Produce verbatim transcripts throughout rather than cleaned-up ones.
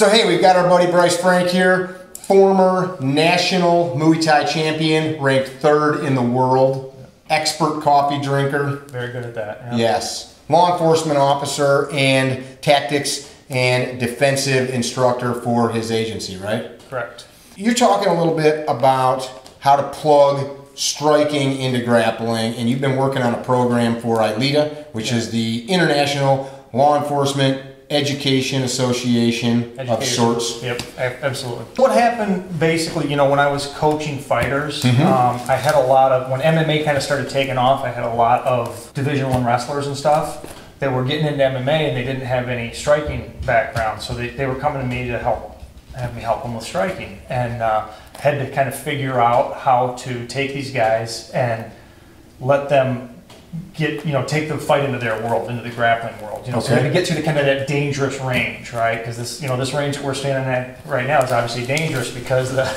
So hey, we've got our buddy Bryce Franck here, former national Muay Thai champion, ranked third in the world, expert coffee drinker. Very good at that. Yeah. Yes. Law enforcement officer and tactics and defensive instructor for his agency, right? Correct. You're talking a little bit about how to plug striking into grappling, and you've been working on a program for ILEETA, which yeah. is the International Law Enforcement Education Association Education. of sorts. Yep, absolutely. What happened basically, you know, when I was coaching fighters, mm-hmm. um, I had a lot of, when M M A kind of started taking off, I had a lot of Division one wrestlers and stuff that were getting into M M A and they didn't have any striking background, so they, they were coming to me to help have me help them with striking, and uh, had to kind of figure out how to take these guys and let them get, you know, take the fight into their world, into the grappling world, you know, okay. so we had to get to the kind of that dangerous range, right? Because this, you know, this range we're standing at right now is obviously dangerous because the,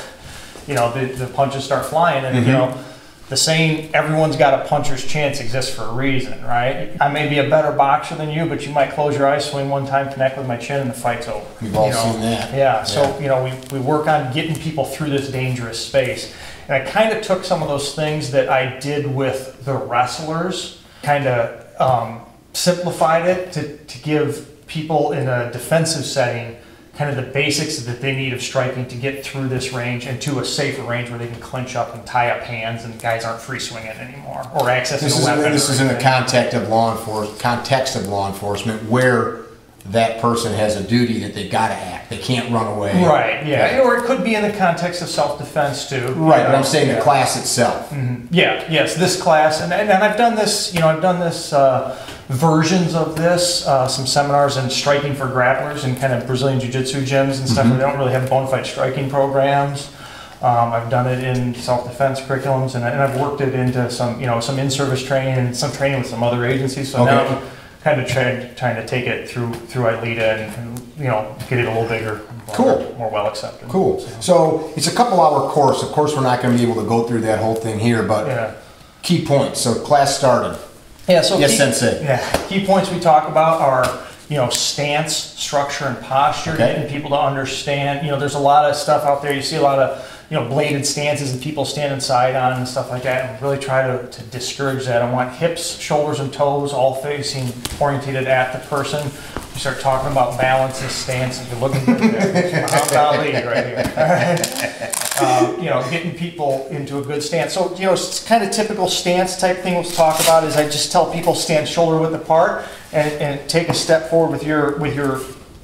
you know, the, the punches start flying, and mm-hmm. you know, the saying, everyone's got a puncher's chance, exists for a reason, right? I may be a better boxer than you, but you might close your eyes, swing one time, connect with my chin, and the fight's over. We've all seen that. Yeah, yeah, so, you know, we, we work on getting people through this dangerous space. And I kind of took some of those things that I did with the wrestlers, kind of um, simplified it to, to give people in a defensive setting kind of the basics that they need of striking to get through this range and to a safer range where they can clinch up and tie up hands and guys aren't free swinging anymore or accessing this a is, weapon. This is in the context of law enforcement, context of law enforcement, where that person has a duty that they got to act. They can't run away. Right. Yeah. yeah. Or it could be in the context of self-defense too. Right. You know? But I'm saying yeah. the class itself. Mm-hmm. Yeah. Yes. This class, and, and and I've done this. You know, I've done this. Uh, versions of this, uh, some seminars and striking for grapplers and kind of Brazilian jiu-jitsu gyms and stuff. Mm-hmm. Where they don't really have bona fide striking programs. Um, I've done it in self-defense curriculums, and, I, and I've worked it into some, you know, some in-service training and some training with some other agencies. So okay. now I'm kind of trying, trying to take it through through ILEETA and, and you know, get it a little bigger, more, cool. more well accepted. Cool. So. so it's a couple-hour course. Of course, we're not going to be able to go through that whole thing here, but yeah. key points. So class started. Yeah, so yes, key, sensei. Yeah, key points we talk about are, you know, stance, structure, and posture, okay. getting people to understand. You know, there's a lot of stuff out there. You see a lot of, you know, bladed stances and people standing side on and stuff like that, and really try to, to discourage that. I want hips, shoulders, and toes all facing, orientated at the person. You start talking about balances, stance, and you're looking for there. Muhammad Ali right here. All right. Um, you know, getting people into a good stance. So, you know, it's kind of typical stance type thing we'll talk about is I just tell people stand shoulder width apart and, and take a step forward with your, with your,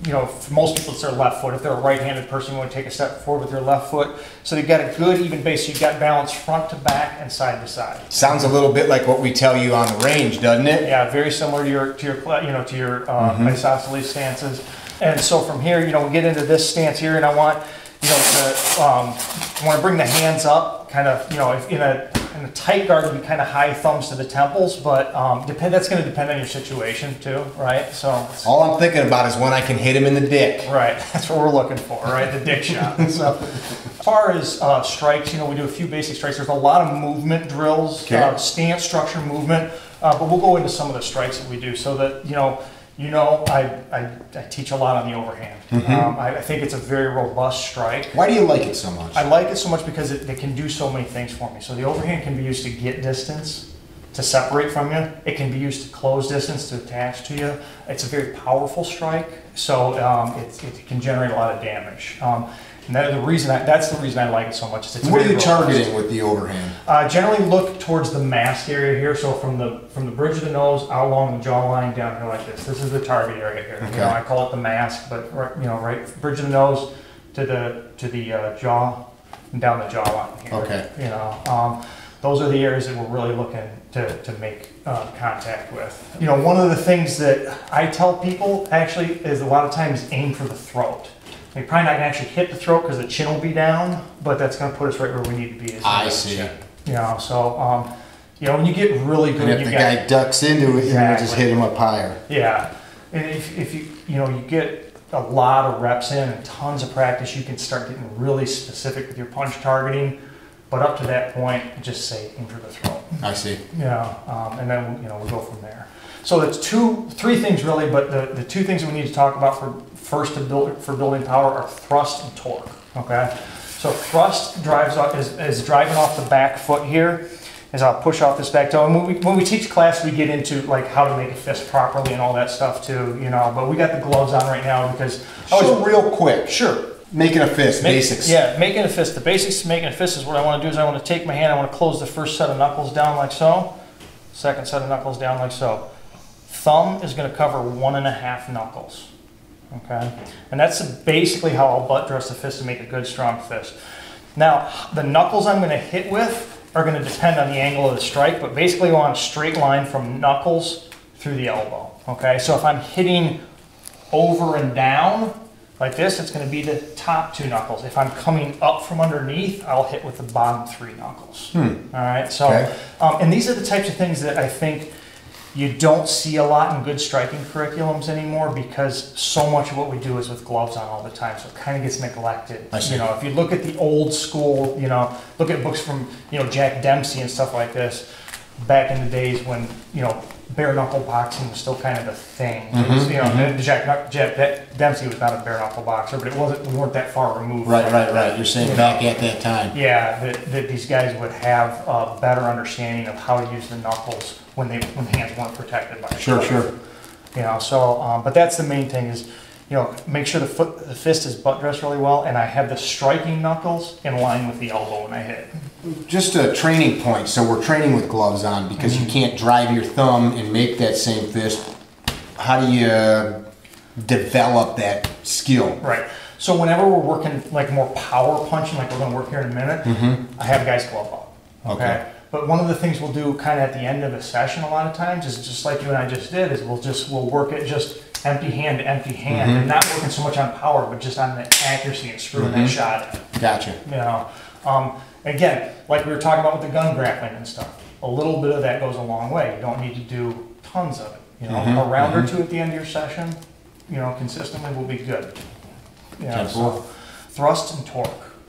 you know, for most people it's their left foot. If they're a right-handed person, you want to take a step forward with your left foot. So they've got a good even base. So you've got balance front to back and side to side. Sounds a little bit like what we tell you on the range, doesn't it? Yeah, very similar to your, to your, you know, to your uh, mm-hmm. isosceles stances. And so from here, you know, we get into this stance here, and I want, you know, to, um, I want to bring the hands up, kind of, you know, if in a in a tight guard would be kind of high thumbs to the temples, but um, depend, that's going to depend on your situation too, right? So all I'm thinking about is when I can hit him in the dick. Right, that's what we're looking for, right? The dick shot. So as far as uh, strikes, you know, we do a few basic strikes. There's a lot of movement drills, okay. uh, stance, structure, movement, uh, but we'll go into some of the strikes that we do so that, you know, You know, I, I, I teach a lot on the overhand. Mm-hmm. um, I, I think it's a very robust strike. Why do you like it so much? I like it so much because it, it can do so many things for me. So the overhand can be used to get distance, to separate from you. It can be used to close distance, to attach to you. It's a very powerful strike, so um, it, it can generate a lot of damage. Um, And that, the reason I, that's the reason I like it so much. Is it's what are you targeting with the overhand? Uh, generally look towards the mask area here. So from the from the bridge of the nose out along the jawline down here like this. This is the target area here. Okay. You know, I call it the mask, but right, you know, right bridge of the nose to the to the uh, jaw and down the jawline here. Okay. You know, um, those are the areas that we're really looking to to make uh, contact with. You know, one of the things that I tell people actually is a lot of times aim for the throat. You're probably not going to actually hit the throat because the chin will be down, but that's going to put us right where we need to be. I see. Chin. You know, so, um, you know, when you get really good... And if you the got, guy ducks into it, exactly. you just hit him up higher. Yeah. And if, if you, you know, you get a lot of reps in and tons of practice, you can start getting really specific with your punch targeting. But up to that point, just say, aim for the throat. I see. Yeah. You know, um, and then, you know, we'll go from there. So it's two, three things really, but the, the two things that we need to talk about for first to build, for building power are thrust and torque, okay? So thrust drives off, is, is driving off the back foot here, is I'll push off this back toe. And when we, when we teach class, we get into like how to make a fist properly and all that stuff too, you know, but we got the gloves on right now because I was real quick. Sure. Making a fist, Make, basics. Yeah, making a fist. The basics to making a fist is what I want to do is I want to take my hand, I want to close the first set of knuckles down like so, second set of knuckles down like so. Thumb is going to cover one and a half knuckles, okay? And that's basically how I'll butt dress the fist to make a good, strong fist. Now, the knuckles I'm going to hit with are going to depend on the angle of the strike, but basically I want a straight line from knuckles through the elbow, okay? So if I'm hitting over and down like this, it's going to be the top two knuckles. If I'm coming up from underneath, I'll hit with the bottom three knuckles, hmm. all right? So, okay. um, and these are the types of things that I think you don't see a lot in good striking curriculums anymore because so much of what we do is with gloves on all the time, so it kind of gets neglected. You know, if you look at the old school, you know, look at books from, you know, Jack Dempsey and stuff like this, back in the days when, you know, bare knuckle boxing was still kind of a thing. Mm-hmm, was, you know, mm-hmm. Jack, Jack Dempsey was not a bare knuckle boxer, but it wasn't, we weren't that far removed. Right, right, right. right. You're saying back at that time. Yeah, that, that these guys would have a better understanding of how to use the knuckles when they when hands weren't protected by the Sure, shoulder. sure. You know, so um, but that's the main thing is, you know, make sure the foot, the fist is butt dressed really well, and I have the striking knuckles in line with the elbow when I hit. Just a training point. So we're training with gloves on because mm-hmm. you can't drive your thumb and make that same fist. How do you develop that skill? Right. So whenever we're working like more power punching, like we're going to work here in a minute, mm-hmm. I have guys glove up. Okay. okay. But one of the things we'll do kind of at the end of a session a lot of times is just like you and I just did is we'll just, we'll work it just empty hand to empty hand mm-hmm. and not working so much on power, but just on the accuracy and screwing mm-hmm. that shot in. Gotcha. You know, um, again, like we were talking about with the gun grappling and stuff, a little bit of that goes a long way. You don't need to do tons of it. You know, mm-hmm. a round mm-hmm. or two at the end of your session, you know, consistently will be good. You know, so thrust and torque.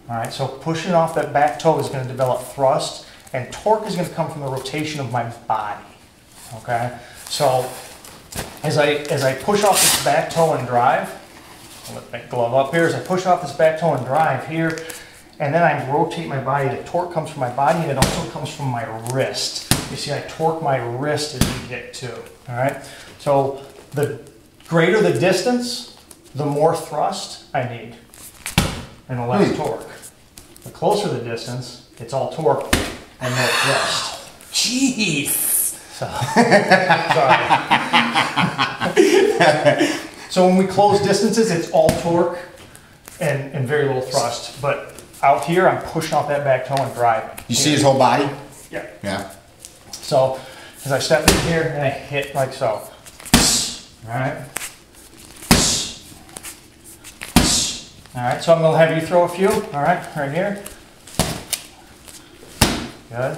All right, so pushing off that back toe is going to develop thrust. And torque is going to come from the rotation of my body, okay? So as I, as I push off this back toe and drive, I'll lift that glove up here, as I push off this back toe and drive here, and then I rotate my body, the torque comes from my body, and it also comes from my wrist. You see, I torque my wrist as we hit too, all right? So the greater the distance, the more thrust I need, and the less hmm. torque. The closer the distance, it's all torque. And no thrust. Jeez. So, sorry. So when we close distances, it's all torque and, and very little thrust. But out here, I'm pushing off that back toe and driving. You see his whole body? Yeah. Yeah. So as I step in here and I hit like so. All right. All right. So I'm gonna have you throw a few. All right, right here. Good.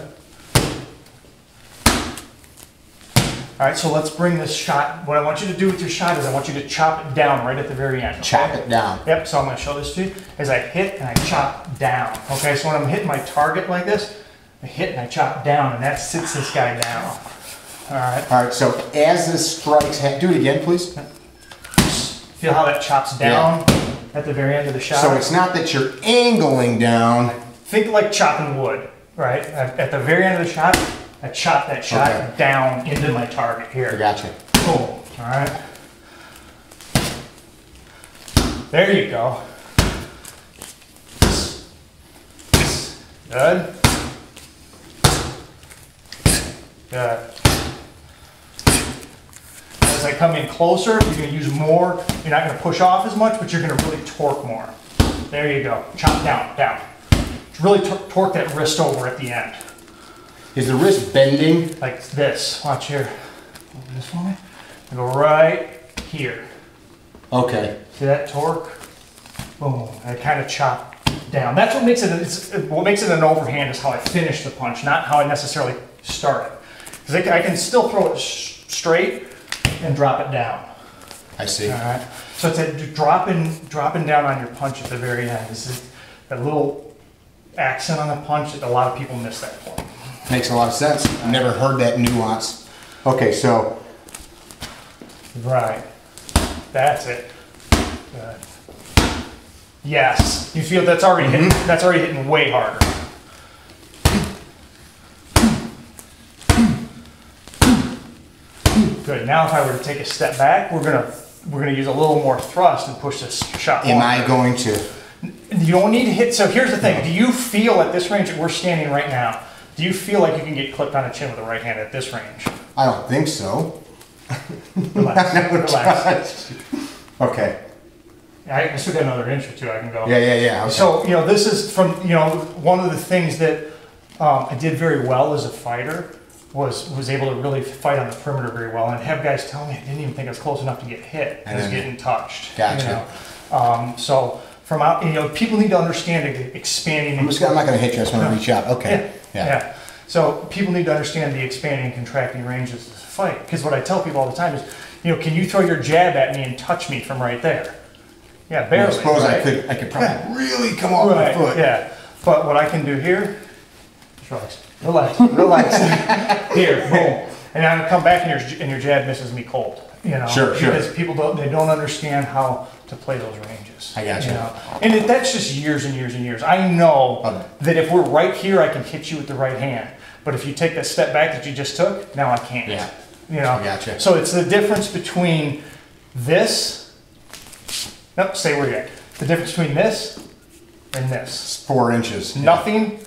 All right, so let's bring this shot. What I want you to do with your shot is I want you to chop it down right at the very end. Okay? Chop it down. Yep, so I'm going to show this to you. As I hit and I chop down. Okay, so when I'm hitting my target like this, I hit and I chop down, and that sits this guy down. All right. All right, so as this strikes, do it again, please. Feel how that chops down yeah. at the very end of the shot. So it's not that you're angling down. Think like chopping wood. Right, at the very end of the shot, I chop that shot okay. down into my target here. I gotcha. Boom, all right. There you go. Good. Good. As I come in closer, you're gonna use more, you're not gonna push off as much, but you're gonna really torque more. There you go, chop down, down. Really torque that wrist over at the end. Is the wrist bending? Like this. Watch here. Over this one. I go right here. Okay. See that torque? Boom. I kind of chop down. That's what makes it. It's, what makes it an overhand is how I finish the punch, not how I necessarily start it. Because I can still throw it straight and drop it down. I see. All right. So it's a dropping, dropping down on your punch at the very end. This is a little accent on the punch. A lot of people miss that point. Makes a lot of sense. Never heard that nuance. Okay, so Right. That's it. Good. Yes. You feel that's already mm-hmm. hitting, that's already hitting way harder. Good. Now if I were to take a step back, we're gonna we're gonna use a little more thrust and push this shot. Am longer. I going to? You don't need to hit. So here's the thing. No. Do you feel at this range that we're standing right now? Do you feel like you can get clipped on the chin with a right hand at this range? I don't think so. Relax. Relax. Okay. I can still get another inch or two. I can go. Yeah, yeah, yeah. Okay. So you know, this is from you know one of the things that um, I did very well as a fighter. was was able to really fight on the perimeter very well and have guys tell me I didn't even think I was close enough to get hit. I was getting touched. Gotcha. You know? um, so from out, you know, people need to understand the expanding. I'm, just, I'm not going to hit you. I just want to reach out. Okay. Yeah. Yeah. yeah. So people need to understand the expanding and contracting ranges of the fight. Because what I tell people all the time is, you know, can you throw your jab at me and touch me from right there? Yeah, barely. Well, I suppose right? I could. I could probably yeah. really come off right. my foot. Yeah. But what I can do here. Relax, relax, relax. Here, boom. And I'm gonna come back and your, and your jab misses me cold. You know, sure, sure. Because people don't, they don't understand how to play those ranges. I got you. you know? And it, that's just years and years and years. I know okay. that if we're right here, I can hit you with the right hand. But if you take that step back that you just took, now I can't. Yeah. You know. I got you. So it's the difference between this. Nope, stay where you're at. The difference between this and this. It's four inches. Nothing. Yeah.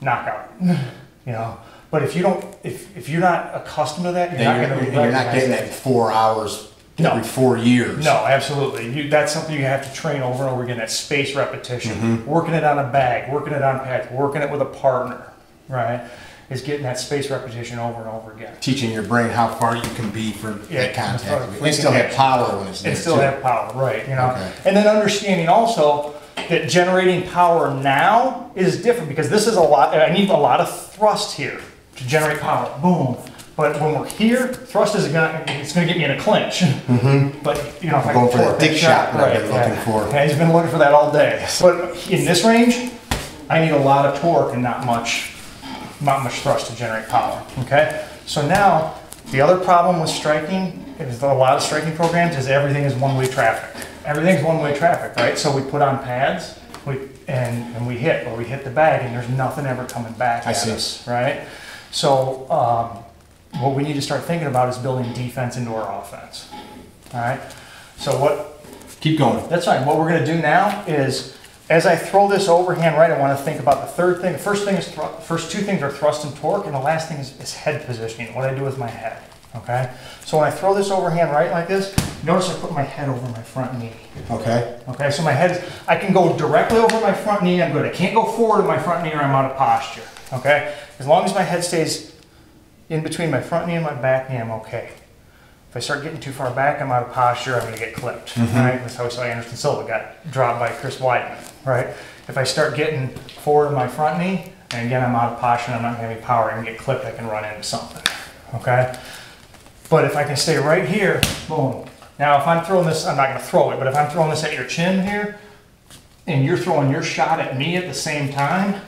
Knockout, you know. But if you don't, if if you're not accustomed to that, you're and not going to. You're, you're not getting that four hours no. every four years. No, absolutely. You, that's something you have to train over and over again. That space repetition, mm-hmm. working it on a bag, working it on pads, working it with a partner, right? Is getting that space repetition over and over again. Teaching your brain how far you can be for yeah, that contact. They still have power when it's there. They still too. have power, right? You know, okay. and then understanding also. That generating power now is different because this is a lot, I need a lot of thrust here to generate power, boom. But when we're here, thrust is gonna, it's gonna get me in a clinch. Mm-hmm. But you know, if I'm I going for that dick shot, shot right, I've been yeah. looking for. Yeah, he's been looking for that all day. But in this range, I need a lot of torque and not much, not much thrust to generate power, okay? So now, the other problem with striking, is a lot of striking programs, is everything is one-way traffic. Everything's one-way traffic, right? So we put on pads, we and and we hit, or we hit the bag, and there's nothing ever coming back at us, right? So um, what we need to start thinking about is building defense into our offense. All right. So what? Keep going. That's fine. What we're going to do now is, as I throw this overhand right, I want to think about the third thing. The first thing is first two things are thrust and torque, and the last thing is, is head positioning. What I do with my head. Okay, so when I throw this overhand right like this, notice I put my head over my front knee. Okay. Okay, so my head, I can go directly over my front knee, I'm good. I can't go forward with my front knee or I'm out of posture. Okay, as long as my head stays in between my front knee and my back knee, I'm okay. If I start getting too far back, I'm out of posture, I'm gonna get clipped. Mm-hmm. Right? That's how we saw Anderson Silva got dropped by Chris Weidman, right? If I start getting forward with my front knee, and again, I'm out of posture, I'm not gonna have any power, I'm gonna get clipped, I can run into something, okay? But if I can stay right here, boom. Now if I'm throwing this, I'm not gonna throw it, but if I'm throwing this at your chin here, and you're throwing your shot at me at the same time,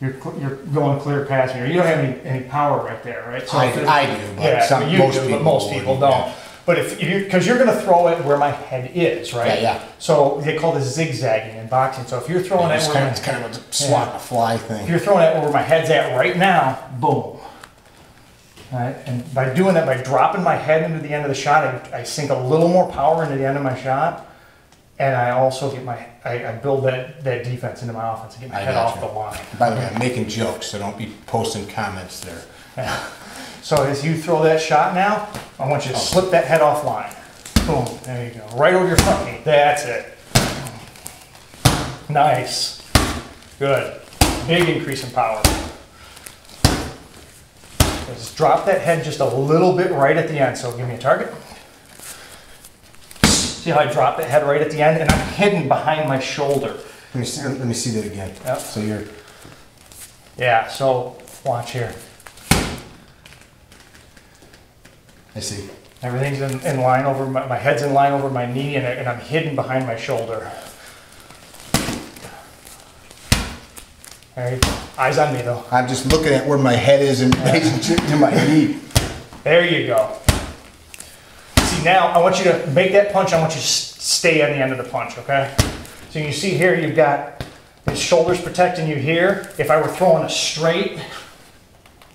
you're, you're going clear past me. You don't have any, any power right there, right? So I, I do, but yeah, some, you most do, people but most people don't. Yeah. But if you, cause you're gonna throw it where my head is, right? Yeah, yeah. So they call this zigzagging in boxing. So if you're throwing yeah, it where kind, my, it's kind of a swat yeah. a fly thing. If you're throwing it where my head's at right now, boom. Right. And by doing that, by dropping my head into the end of the shot, I, I sink a little more power into the end of my shot, and I also get my, I, I build that, that defense into my offense and get my I head off you. the line. By the way, I'm making jokes, so don't be posting comments there. Yeah. So as you throw that shot now, I want you to oh. slip that head off line. Boom, there you go. Right over your front knee, that's it. Nice, good. Big increase in power. Just drop that head just a little bit right at the end. So give me a target. See how I drop that head right at the end? And I'm hidden behind my shoulder. Let me see, let me see that again. Yep. So you're... Yeah, so watch here. I see. Everything's in, in line over, my, my head's in line over my knee and, I, and I'm hidden behind my shoulder. Right. Eyes on me though. I'm just looking at where my head is in relationship to my knee. There you go. Now I want you to make that punch. I want you to stay on the end of the punch, okay? So you see here, you've got his shoulders protecting you here. If I were throwing a straight,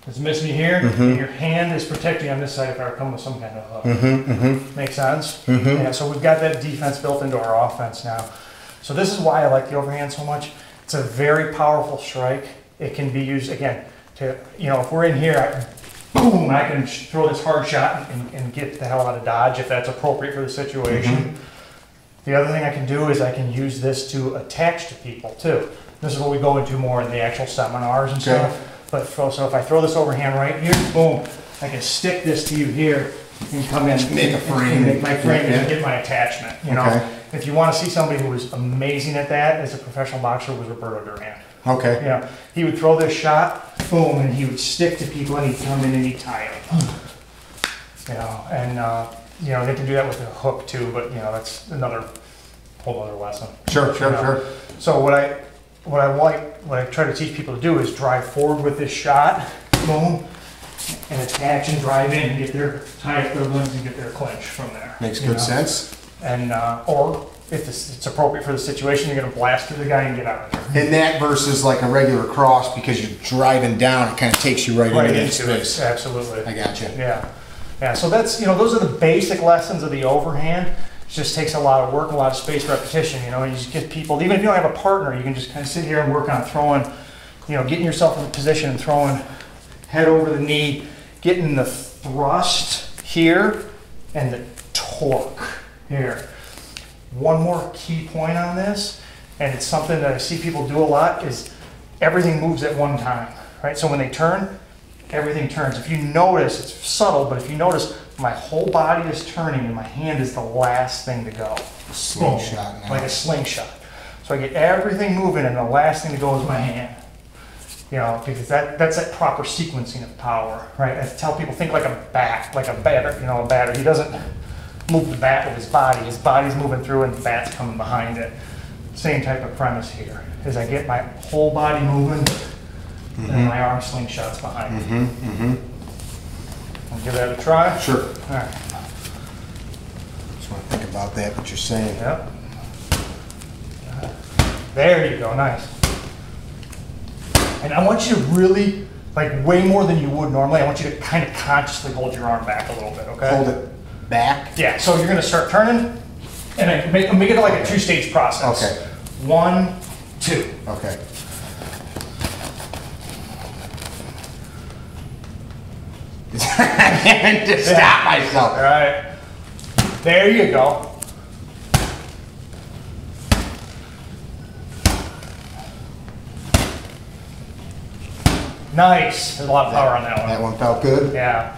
it's missing you here, mm-hmm. and your hand is protecting you on this side if I were coming with some kind of hook. Mm-hmm, mm-hmm. Make sense? Mm-hmm. Yeah, so we've got that defense built into our offense now. So this is why I like the overhand so much. It's a very powerful strike. It can be used, again, to, you know, if we're in here, I, boom, I can throw this hard shot and, and get the hell out of dodge if that's appropriate for the situation. Mm-hmm. The other thing I can do is I can use this to attach to people too. This is what we go into more in the actual seminars and okay. stuff. But so, so if I throw this overhand right here, boom, I can stick this to you here and come in and make a frame, and make my frame yeah. and get my attachment. You know, okay. if you want to see somebody who was amazing at that as a professional boxer was Roberto Durán. Okay. Yeah, you know, he would throw this shot, boom, and he would stick to people and he'd come in and he'd tie them. You know, and uh, you know they can do that with a hook too, but you know that's another whole other lesson. Sure, sure, you know? sure. So what I. What I like, what I try to teach people to do is drive forward with this shot, boom, and attach and drive in and get their, tie up their limbs and get their clinch from there. Makes good know? sense. And, uh, or if this, it's appropriate for the situation, you're going to blast through the guy and get out of there. And that versus like a regular cross, because you're driving down, it kind of takes you right, right into, into space. It. Absolutely. I got you. Yeah. Yeah. So that's, you know, those are the basic lessons of the overhand. It just takes a lot of work, a lot of space repetition, you know, you just get people, even if you don't have a partner, you can just kind of sit here and work on throwing, you know, getting yourself in a position and throwing head over the knee, getting the thrust here and the torque here. One more key point on this, and it's something that I see people do a lot, is everything moves at one time, right? So when they turn, everything turns. If you notice, it's subtle, but if you notice, my whole body is turning and my hand is the last thing to go. Slingshot. Like a slingshot. So I get everything moving and the last thing to go is my hand. You know, because that, that's that proper sequencing of power, right? I tell people, think like a bat, like a batter, you know, a batter. He doesn't move the bat with his body. His body's moving through and the bat's coming behind it. Same type of premise here, is I get my whole body moving mm-hmm. and my arm slingshots behind mm-hmm. it. Mm-hmm. Give that a try? Sure. All right. Just want to think about that, what you're saying. Yep. There you go, nice. And I want you to really, like way more than you would normally, I want you to kind of consciously hold your arm back a little bit, okay? Hold it back? Yeah, so you're going to start turning, and I make, make it like okay. a two-stage process. Okay. One, two. Okay. I can't just yeah. stop myself. All right. There you go. Nice. There's a lot of power that, on that one. That one felt good? Yeah.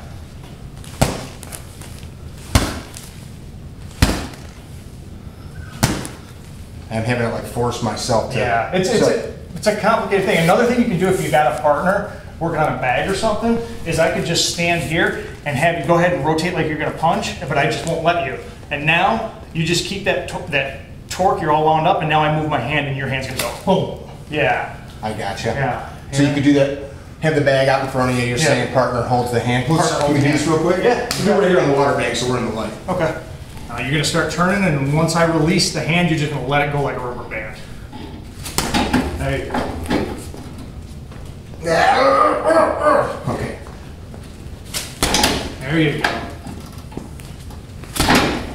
I'm having to like force myself to. Yeah. It's, it's, so, a, it's a complicated thing. Another thing you can do if you've got a partner working on a bag or something, is I could just stand here and have you go ahead and rotate like you're gonna punch, but I just won't let you. And now, you just keep that, tor that torque, you're all wound up, and now I move my hand and your hand's gonna go, boom. Yeah. I gotcha. Yeah. So yeah. you could do that, have the bag out in front of you, you're yeah. saying partner holds the hand. Let's hold the hands real quick. Yeah. We're right here on the water bag, so we're in the light. Okay. Now you're gonna start turning, and once I release the hand, you're just gonna let it go like a rubber band. There you go. Okay. There you go.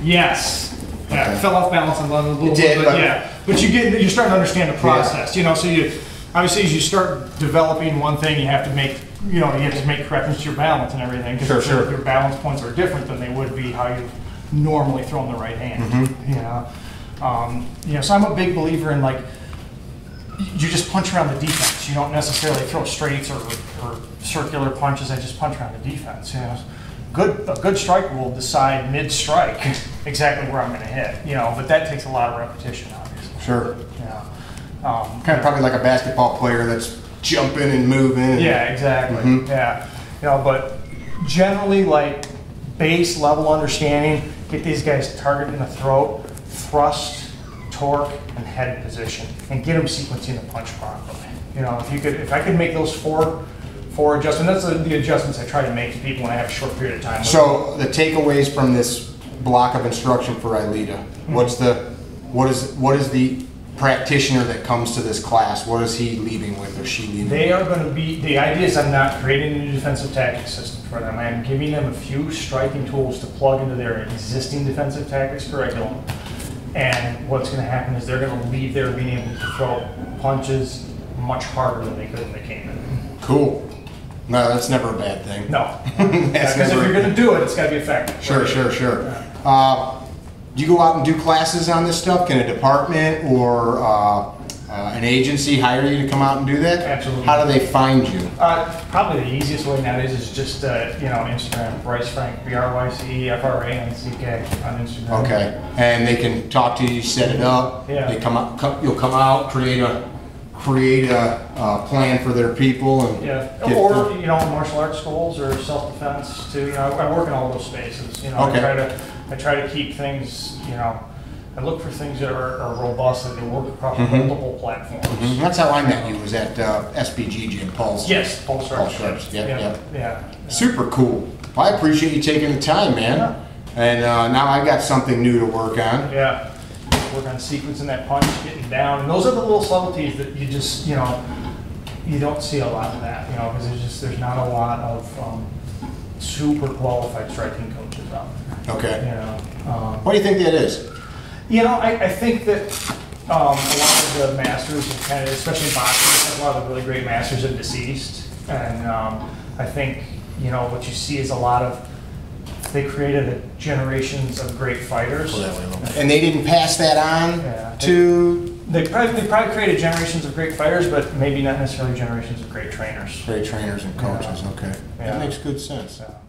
Yes. Yeah, okay. Fell off balance a little, a little it did, bit, but yeah. But you get, you're starting to understand the process, yeah. you know. So you, obviously, as you start developing one thing, you have to make, you know, you have to make corrections to your balance and everything. Sure, sure. Your balance points are different than they would be how you normally throw in the right hand. Mm-hmm. You know. Um, you know. So I'm a big believer in like. You just punch around the defense. You don't necessarily throw straights or, or circular punches. I just punch around the defense. You know, good a good strike will decide mid-strike exactly where I'm going to hit. You know, but that takes a lot of repetition, obviously. Sure. Yeah. Um, kind of probably like a basketball player that's jumping and moving. And yeah, exactly. Mm-hmm. Yeah. You know, but generally, like base level understanding. Get these guys targeted in the throat, thrust, torque, and head position, and get them sequencing the punch properly. You know, if you could, if I could make those four, four adjustments, that's the, the adjustments I try to make to people when I have a short period of time. So the takeaways from this block of instruction for ILEETA? What's the, what is, what is the practitioner that comes to this class? What is he leaving with, or she leaving? They are going to be, the idea is I'm not creating a new defensive tactics system for them. I'm giving them a few striking tools to plug into their existing defensive tactics curriculum. And what's going to happen is they're going to leave there being able to throw punches much harder than they could when they came in. Cool. No, that's never a bad thing. No. Because if you're going to do it, it's got to be effective. Sure, right? sure, sure. Yeah. Uh, do you go out and do classes on this stuff? Can a department or uh, uh, an agency hire you to come out and do that? Absolutely. How do they find you? Uh, probably the easiest way nowadays is just uh, you know, Instagram, Bryce Franck, B R Y C E F R A N C K on Instagram. Okay. And they can talk to you, set it up. Yeah. They come up, come, you'll come out, create a create a, a plan for their people, and yeah, or you know, martial arts schools or self-defense too. You know, I, I work in all those spaces. You know, okay. I try to I try to keep things. You know, I look for things that are, are robust and they work across mm-hmm. multiple platforms. Mm-hmm. That's how I met you. Was at uh, S B G G and Paul's. Yes, Paul's Paul's Paul's yeah, yeah, yeah, yeah. Super cool. Well, I appreciate you taking the time, man. Yeah. And uh, now I got something new to work on. Yeah. Work on sequencing that punch, getting down, and those are the little subtleties that you just, you know, you don't see a lot of that, you know, because there's just, there's not a lot of um, super qualified striking coaches out there. Okay. You know, um, what do you think that is? You know, I, I think that um, a lot of the masters, in Canada, especially boxing, a lot of the really great masters are deceased, and um, I think, you know, what you see is a lot of, they created a generations of great fighters. And they didn't pass that on yeah. to... They, they, probably, they probably created generations of great fighters, but maybe not necessarily generations of great trainers. Great trainers and coaches, yeah. okay. Yeah. That makes good sense. Yeah.